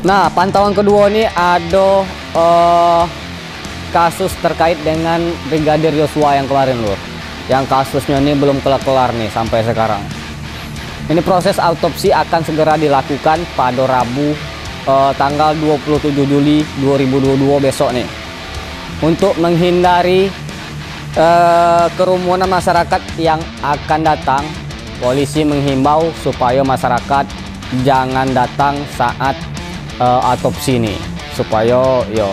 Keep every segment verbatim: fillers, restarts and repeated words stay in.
Nah, pantauan kedua ini ada uh, kasus terkait dengan Brigadir Yosua yang kemarin, Lur. Yang kasusnya ini belum kelar-kelar nih sampai sekarang. Ini proses autopsi akan segera dilakukan pada Rabu eh, tanggal dua puluh tujuh Juli dua ribu dua puluh dua besok nih. Untuk menghindari eh, kerumunan masyarakat yang akan datang, polisi menghimbau supaya masyarakat jangan datang saat eh, autopsi nih. Supaya yo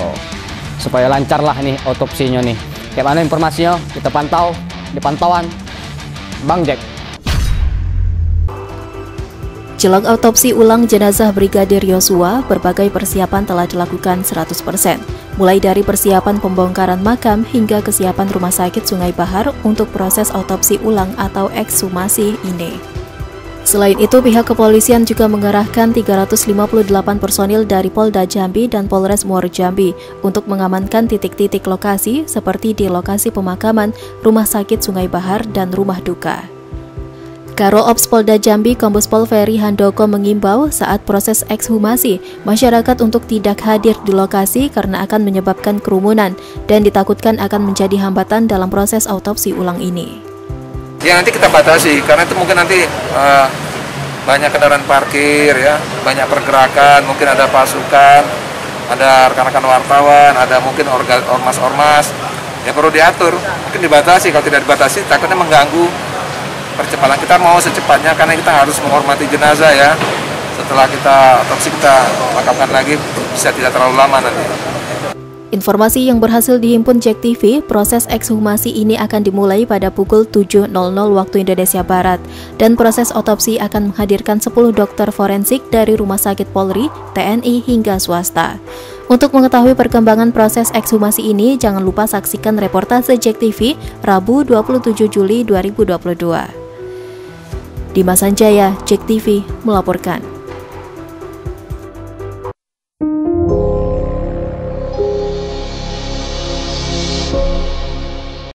supaya lancarlah nih autopsinya nih. Kayak mana informasinya? Kita pantau di pantauan Bang Jack. Jelang autopsi ulang jenazah Brigadir Yosua, berbagai persiapan telah dilakukan seratus persen. Mulai dari persiapan pembongkaran makam hingga kesiapan Rumah Sakit Sungai Bahar untuk proses autopsi ulang atau ekshumasi ini. Selain itu, pihak kepolisian juga mengerahkan tiga ratus lima puluh delapan personil dari Polda Jambi dan Polres Muara Jambi untuk mengamankan titik-titik lokasi seperti di lokasi pemakaman, Rumah Sakit Sungai Bahar, dan Rumah Duka. Karo Ops Polda Jambi, Kombes Pol Ferry Handoko mengimbau saat proses ekshumasi, masyarakat untuk tidak hadir di lokasi karena akan menyebabkan kerumunan dan ditakutkan akan menjadi hambatan dalam proses autopsi ulang ini. Ya, nanti kita batasi, karena itu mungkin nanti uh, banyak kendaraan parkir, ya, banyak pergerakan, mungkin ada pasukan, ada rekan-rekan wartawan, ada mungkin ormas-ormas, ya perlu diatur, mungkin dibatasi. Kalau tidak dibatasi, takutnya mengganggu percepatan. Kita mau secepatnya karena kita harus menghormati jenazah, ya. Setelah kita otopsi, kita makamkan lagi, bisa tidak terlalu lama nanti. Informasi yang berhasil dihimpun Jek T V, proses ekshumasi ini akan dimulai pada pukul tujuh nol nol waktu Indonesia Barat, dan proses otopsi akan menghadirkan sepuluh dokter forensik dari Rumah Sakit Polri, T N I, hingga swasta. Untuk mengetahui perkembangan proses ekshumasi ini, jangan lupa saksikan reportase Jek T V Rabu dua puluh tujuh Juli dua ribu dua puluh dua. Dimas Sanjaya, Jek T V melaporkan.